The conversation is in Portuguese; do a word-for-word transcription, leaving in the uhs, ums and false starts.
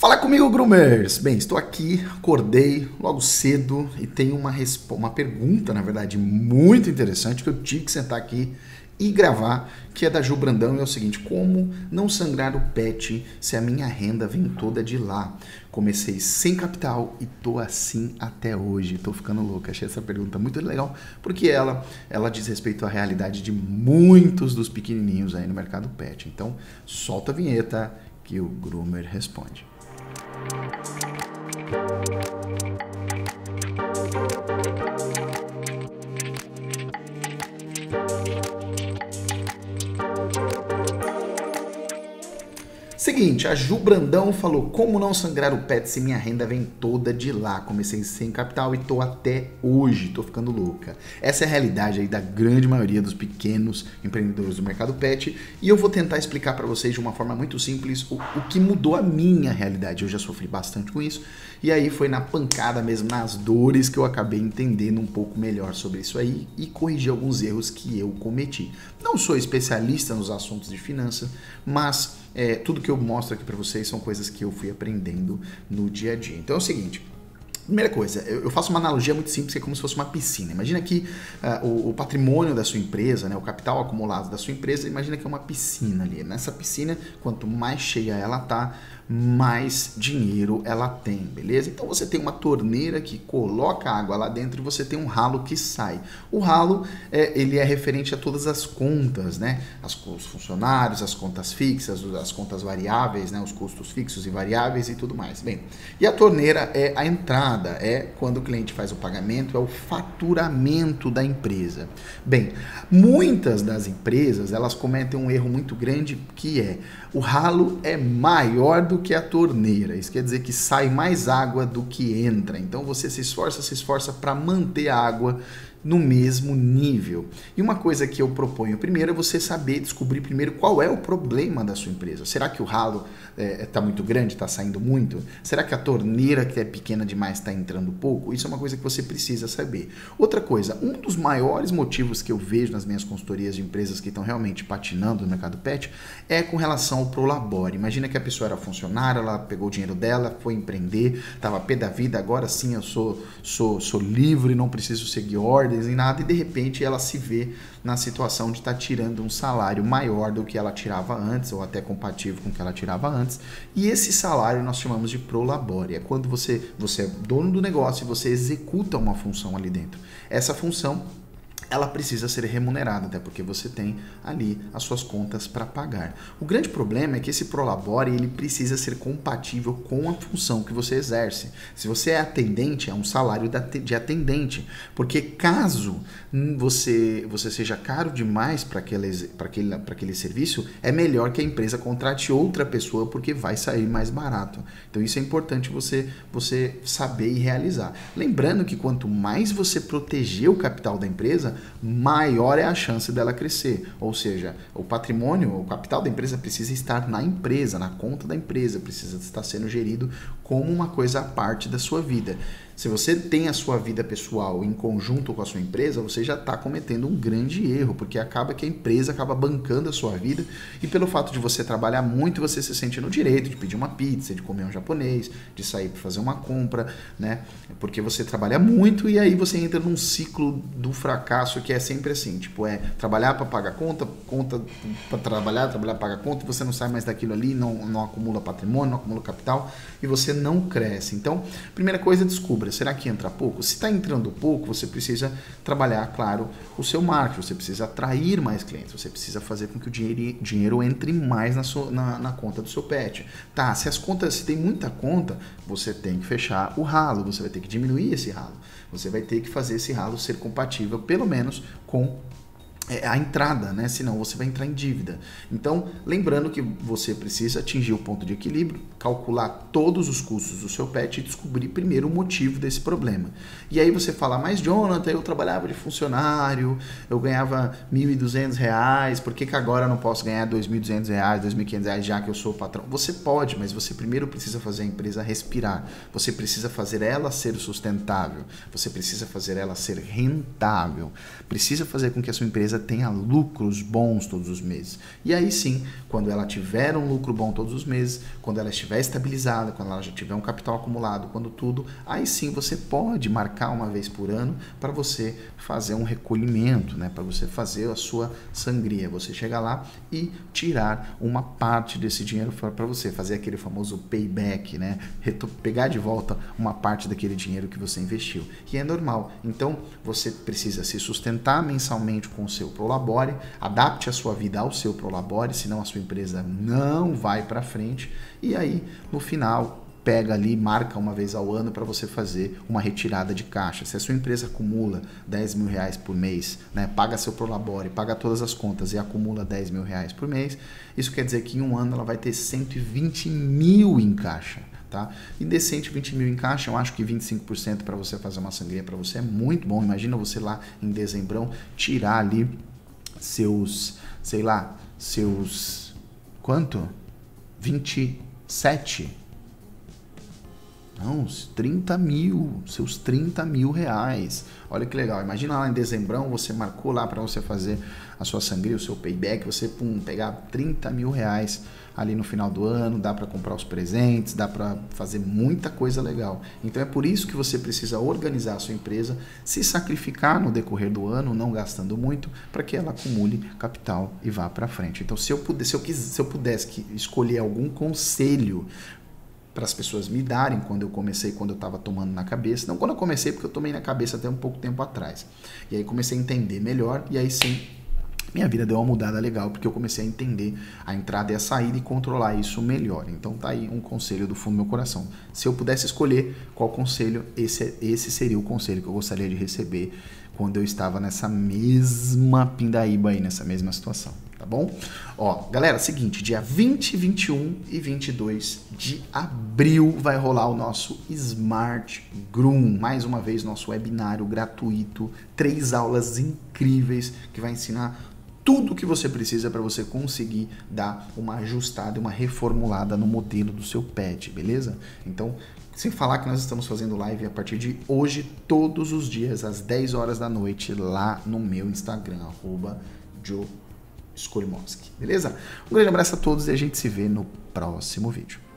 Fala comigo, groomers! Bem, estou aqui, acordei logo cedo e tenho uma, uma pergunta, na verdade, muito interessante que eu tive que sentar aqui e gravar, que é da Ju Brandão, e é o seguinte: como não sangrar o pet se a minha renda vem toda de lá? Comecei sem capital e tô assim até hoje, tô ficando louca. Achei essa pergunta muito legal, porque ela, ela diz respeito à realidade de muitos dos pequenininhos aí no mercado pet. Então, solta a vinheta que o groomer responde. Seguinte, a Ju Brandão falou: como não sangrar o pet se minha renda vem toda de lá? Comecei sem capital e tô até hoje, tô ficando louca. Essa é a realidade aí da grande maioria dos pequenos empreendedores do mercado pet, e eu vou tentar explicar para vocês de uma forma muito simples o, o que mudou a minha realidade. Eu já sofri bastante com isso, e aí foi na pancada mesmo, nas dores, que eu acabei entendendo um pouco melhor sobre isso aí e corrigi alguns erros que eu cometi. Não sou especialista nos assuntos de finanças, mas é, tudo que que eu mostro aqui para vocês são coisas que eu fui aprendendo no dia a dia. Então é o seguinte, primeira coisa, eu faço uma analogia muito simples, que é como se fosse uma piscina. Imagina que uh, o, o patrimônio da sua empresa, né, o capital acumulado da sua empresa, imagina que é uma piscina ali. Nessa piscina, quanto mais cheia ela tá, mais dinheiro ela tem, beleza? Então você tem uma torneira que coloca água lá dentro e você tem um ralo que sai. O ralo, é, ele é referente a todas as contas, né? As, os funcionários, as contas fixas, as contas variáveis, né? Os custos fixos e variáveis e tudo mais. Bem, e a torneira é a entrada, é quando o cliente faz o pagamento, é o faturamento da empresa. Bem, muitas das empresas, elas cometem um erro muito grande, que é: o ralo é maior do que a torneira. Isso quer dizer que sai mais água do que entra. Então você se esforça, se esforça para manter a água no mesmo nível. E uma coisa que eu proponho primeiro é você saber, descobrir primeiro qual é o problema da sua empresa. Será que o ralo está é, muito grande, está saindo muito? Será que a torneira, que é pequena demais, está entrando pouco? Isso é uma coisa que você precisa saber. Outra coisa, um dos maiores motivos que eu vejo nas minhas consultorias de empresas que estão realmente patinando no mercado pet é com relação ao prolabore. Imagina que a pessoa era funcionária, ela pegou o dinheiro dela, foi empreender, estava pé da vida, agora sim eu sou, sou, sou livre, não preciso seguir ordem em nada, e de repente ela se vê na situação de estar tá tirando um salário maior do que ela tirava antes, ou até compatível com o que ela tirava antes, e esse salário nós chamamos de prolabore. É quando você, você é dono do negócio e você executa uma função ali dentro. Essa função, ela precisa ser remunerada, até porque você tem ali as suas contas para pagar. O grande problema é que esse prolabore, ele precisa ser compatível com a função que você exerce. Se você é atendente, é um salário de atendente, porque caso você, você seja caro demais para aquele, para aquele, para aquele serviço, é melhor que a empresa contrate outra pessoa, porque vai sair mais barato. Então isso é importante você, você saber e realizar. Lembrando que quanto mais você proteger o capital da empresa, maior é a chance dela crescer. Ou seja, o patrimônio, o capital da empresa precisa estar na empresa, na conta da empresa, precisa estar sendo gerido como uma coisa à parte da sua vida. Se você tem a sua vida pessoal em conjunto com a sua empresa, você já está cometendo um grande erro, porque acaba que a empresa acaba bancando a sua vida, e pelo fato de você trabalhar muito, você se sente no direito de pedir uma pizza, de comer um japonês, de sair para fazer uma compra, né? Porque você trabalha muito, e aí você entra num ciclo do fracasso, que é sempre assim, tipo, é trabalhar para pagar conta, conta para trabalhar, trabalhar para pagar conta, e você não sai mais daquilo ali, não, não acumula patrimônio, não acumula capital, e você não cresce. Então, primeira coisa, descubra, será que entra pouco? Se está entrando pouco, você precisa trabalhar, claro, o seu marketing, você precisa atrair mais clientes, você precisa fazer com que o dinheiro, dinheiro entre mais na, sua, na, na conta do seu pet. Tá, se as contas, se tem muita conta, você tem que fechar o ralo, você vai ter que diminuir esse ralo, você vai ter que fazer esse ralo ser compatível, pelo menos menos com a entrada, né? Senão você vai entrar em dívida. Então, lembrando que você precisa atingir o ponto de equilíbrio, calcular todos os custos do seu pet e descobrir primeiro o motivo desse problema. E aí você fala: mas Jonathan, eu trabalhava de funcionário, eu ganhava mil e duzentos reais, por que que agora eu não posso ganhar dois mil e duzentos reais, dois mil e quinhentos reais, já que eu sou o patrão? Você pode, mas você primeiro precisa fazer a empresa respirar, você precisa fazer ela ser sustentável, você precisa fazer ela ser rentável, precisa fazer com que a sua empresa empresa tenha lucros bons todos os meses. E aí sim, quando ela tiver um lucro bom todos os meses, quando ela estiver estabilizada, quando ela já tiver um capital acumulado, quando tudo, aí sim você pode marcar uma vez por ano para você fazer um recolhimento, né? Para você fazer a sua sangria. Você chega lá e tirar uma parte desse dinheiro para você, fazer aquele famoso payback, né? Pegar de volta uma parte daquele dinheiro que você investiu. E é normal. Então, você precisa se sustentar mensalmente com o seu Prolabore, adapte a sua vida ao seu Prolabore, senão a sua empresa não vai para frente. E aí, no final, pega ali, marca uma vez ao ano para você fazer uma retirada de caixa. Se a sua empresa acumula dez mil reais por mês, né, paga seu Prolabore, paga todas as contas e acumula dez mil reais por mês, isso quer dizer que em um ano ela vai ter cento e vinte mil em caixa. Tá? E decente vinte mil em caixa, eu acho que vinte e cinco por cento para você fazer uma sangria para você é muito bom. Imagina você lá em dezembrão tirar ali seus, sei lá, seus quanto? vinte e sete? Não, trinta mil, seus trinta mil reais. Olha que legal, imagina lá em dezembrão você marcou lá para você fazer a sua sangria, o seu payback, você pum, pegar trinta mil reais ali no final do ano, dá para comprar os presentes, dá para fazer muita coisa legal. Então é por isso que você precisa organizar a sua empresa, se sacrificar no decorrer do ano, não gastando muito, para que ela acumule capital e vá para frente. Então se eu pudesse, se eu quisesse, se eu pudesse escolher algum conselho para as pessoas me darem quando eu comecei, quando eu estava tomando na cabeça, não quando eu comecei, porque eu tomei na cabeça até um pouco tempo atrás, e aí comecei a entender melhor, e aí sim, minha vida deu uma mudada legal, porque eu comecei a entender a entrada e a saída e controlar isso melhor. Então tá aí um conselho do fundo do meu coração. Se eu pudesse escolher qual conselho, esse, esse seria o conselho que eu gostaria de receber quando eu estava nessa mesma pindaíba aí, nessa mesma situação. Tá bom? Ó, galera, seguinte, dia vinte, vinte e um e vinte e dois de abril vai rolar o nosso Smart Groom, mais uma vez nosso webinário gratuito, três aulas incríveis que vai ensinar tudo o que você precisa para você conseguir dar uma ajustada, uma reformulada no modelo do seu pet, beleza? Então, sem falar que nós estamos fazendo live a partir de hoje, todos os dias, às dez horas da noite, lá no meu Instagram, arroba Joe Skolimoski, beleza? Um grande abraço a todos e a gente se vê no próximo vídeo.